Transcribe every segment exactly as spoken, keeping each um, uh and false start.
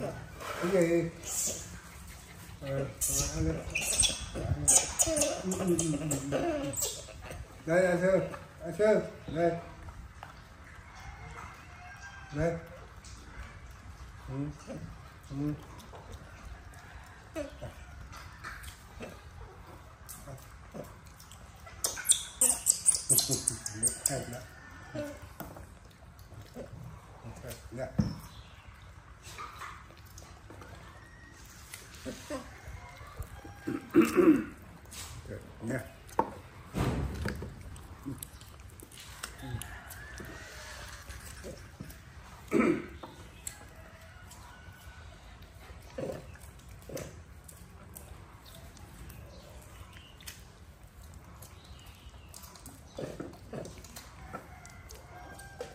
Cái gì? Ờ, ăn đi. Đây, ăn chưa? Ăn chưa? Đây. Đây. Ừ. Ừ. Dạ. Dạ.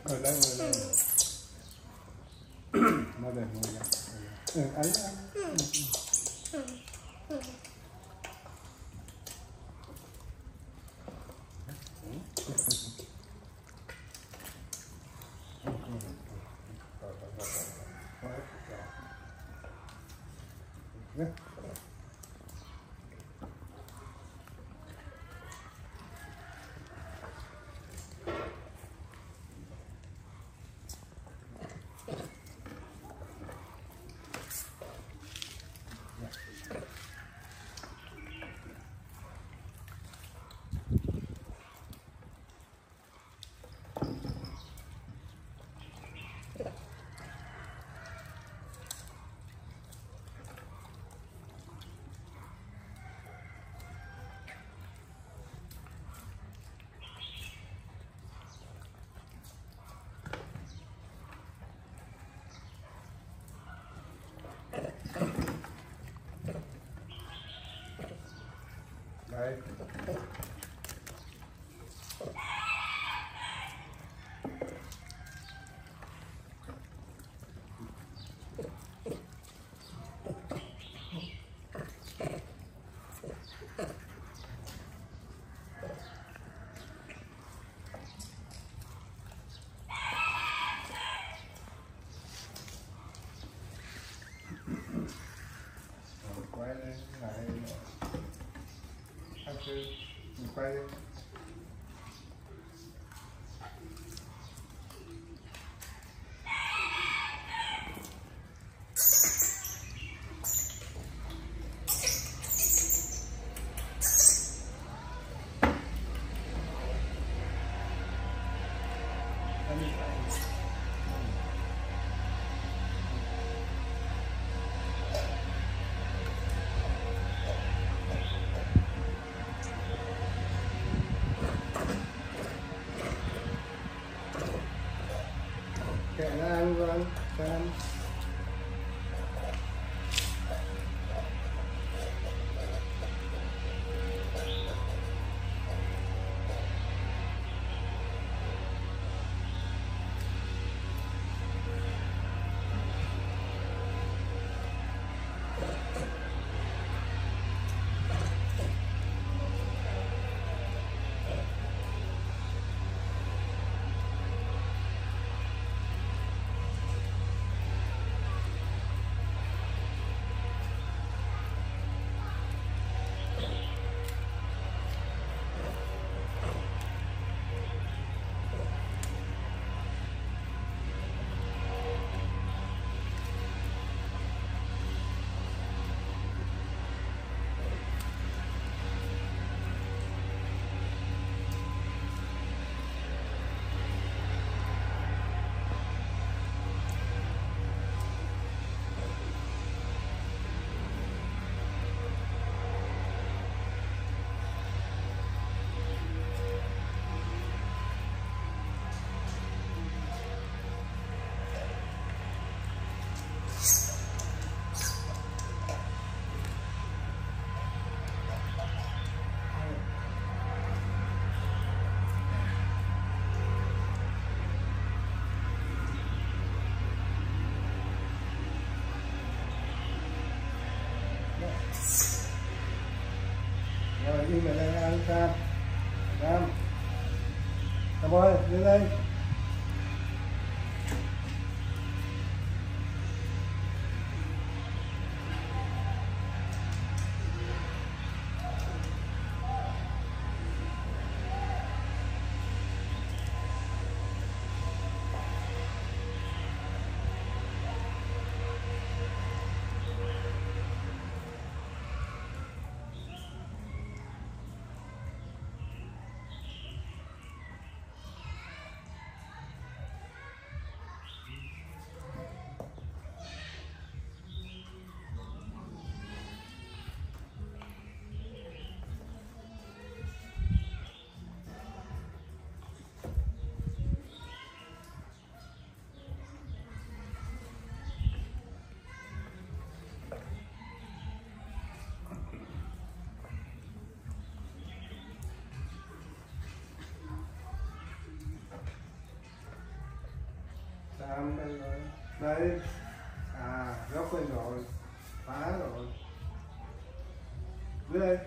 Ở đây rồi đây. Mà để ngồi lại. Ừ, ăn ăn. Đấy. Quay lên lại ăn chứ, mình quay lên. Run, run. Đi về đây ăn cam, cam, cam ơi, lên đây. âm lên rồi. Đấy. À, góc lên rồi. Phá rồi. Dưới đây.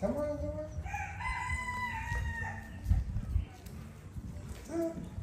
Come on, come on.